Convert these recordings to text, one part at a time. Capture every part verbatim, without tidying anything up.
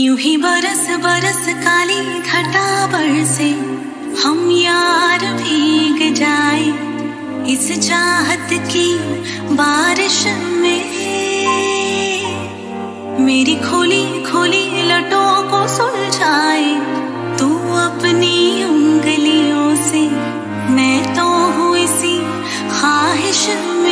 यूं ही बरस बरस काली घटा बरसे हम यार भीग जाए इस चाहत की बारिश में। मेरी खोली खोली लटों को सुलझाए तू अपनी उंगलियों से, मैं तो हूँ इसी ख्वाहिश में।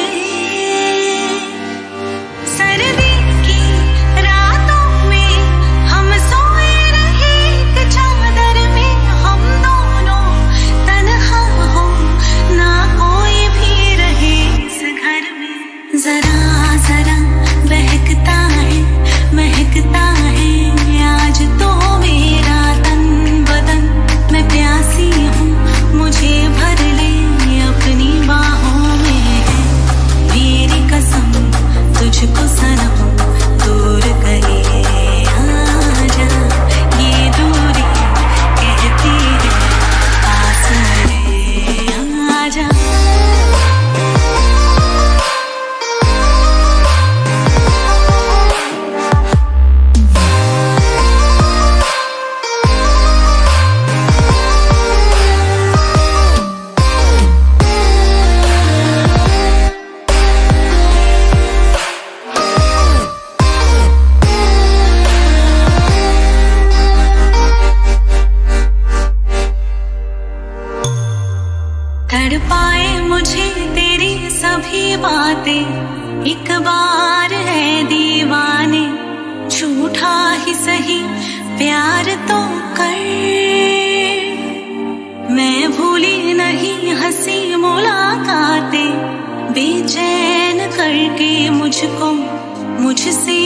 पाए मुझे तेरी सभी बातें, एक बार है दीवाने, झूठा ही सही प्यार तो कर। मैं भूली नहीं हंसी मुलाकातें, बेचैन करके मुझको मुझसे